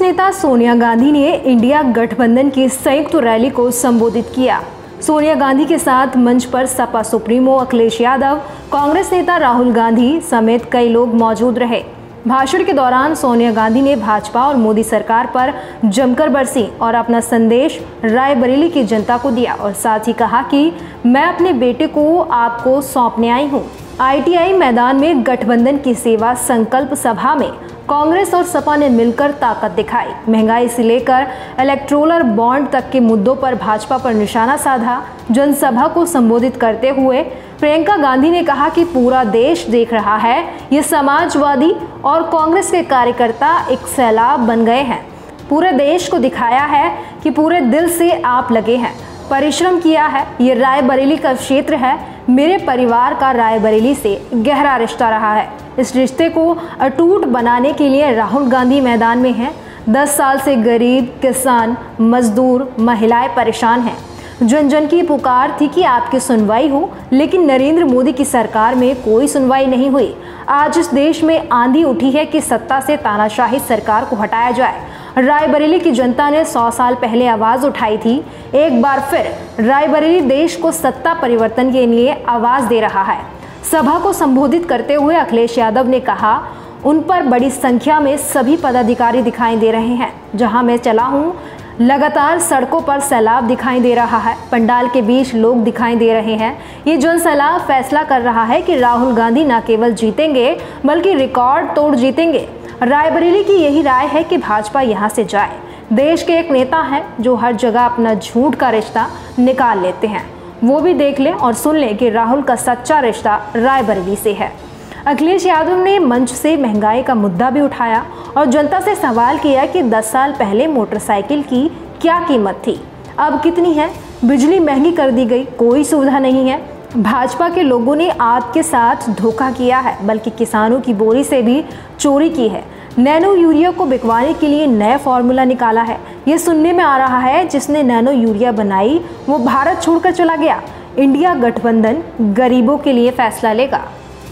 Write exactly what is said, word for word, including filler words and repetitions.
कांग्रेस नेता सोनिया गांधी ने इंडिया गठबंधन की संयुक्त रैली को संबोधित किया। सोनिया गांधी के साथ मंच पर सपा सुप्रीमो अखिलेश यादव, कांग्रेस नेता राहुल गांधी समेत कई लोग मौजूद रहे। भाषण के दौरान सोनिया गांधी ने भाजपा और मोदी सरकार पर जमकर बरसीं और अपना संदेश रायबरेली की जनता को दिया और साथ ही कहा कि मैं अपने बेटे को आपको सौंपने आई हूं। आई टी आई मैदान में गठबंधन की सेवा संकल्प सभा में कांग्रेस और सपा ने मिलकर ताकत दिखाई। महंगाई से लेकर इलेक्ट्रोलर बॉन्ड तक के मुद्दों पर भाजपा पर निशाना साधा। जनसभा को संबोधित करते हुए प्रियंका गांधी ने कहा कि पूरा देश देख रहा है, ये समाजवादी और कांग्रेस के कार्यकर्ता एक सैलाब बन गए हैं। पूरे देश को दिखाया है कि पूरे दिल से आप लगे हैं, परिश्रम किया है। ये रायबरेली का क्षेत्र है, मेरे परिवार का रायबरेली से गहरा रिश्ता रहा है। इस रिश्ते को अटूट बनाने के लिए राहुल गांधी मैदान में हैं। दस साल से गरीब, किसान, मजदूर, महिलाएं परेशान हैं। जन जन की पुकार थी कि आपकी सुनवाई हो, लेकिन नरेंद्र मोदी की सरकार में कोई सुनवाई नहीं हुई। आज इस देश में आंधी उठी है कि सत्ता से तानाशाही सरकार को हटाया जाए। रायबरेली की जनता ने सौ साल पहले आवाज़ उठाई थी। एक बार फिर रायबरेली देश को सत्ता परिवर्तन के लिए आवाज़ दे रहा है। सभा को संबोधित करते हुए अखिलेश यादव ने कहा, उन पर बड़ी संख्या में सभी पदाधिकारी दिखाई दे रहे हैं। जहाँ मैं चला हूँ लगातार सड़कों पर सैलाब दिखाई दे रहा है, पंडाल के बीच लोग दिखाई दे रहे हैं। ये जन सैलाब फैसला कर रहा है कि राहुल गांधी न केवल जीतेंगे बल्कि रिकॉर्ड तोड़ जीतेंगे। रायबरेली की यही राय है कि भाजपा यहाँ से जाए। देश के एक नेता हैं जो हर जगह अपना झूठ का रिश्ता निकाल लेते हैं, वो भी देख लें और सुन लें कि राहुल का सच्चा रिश्ता रायबरेली से है। अखिलेश यादव ने मंच से महंगाई का मुद्दा भी उठाया और जनता से सवाल किया कि दस साल पहले मोटरसाइकिल की क्या कीमत थी, अब कितनी है। बिजली महंगी कर दी गई, कोई सुविधा नहीं है। भाजपा के लोगों ने आपके साथ धोखा किया है, बल्कि किसानों की बोरी से भी चोरी की है। नैनो यूरिया को बिकवाने के लिए नया फॉर्मूला निकाला है। ये सुनने में आ रहा है जिसने नैनो यूरिया बनाई वो भारत छोड़कर चला गया। इंडिया गठबंधन गरीबों के लिए फैसला लेगा।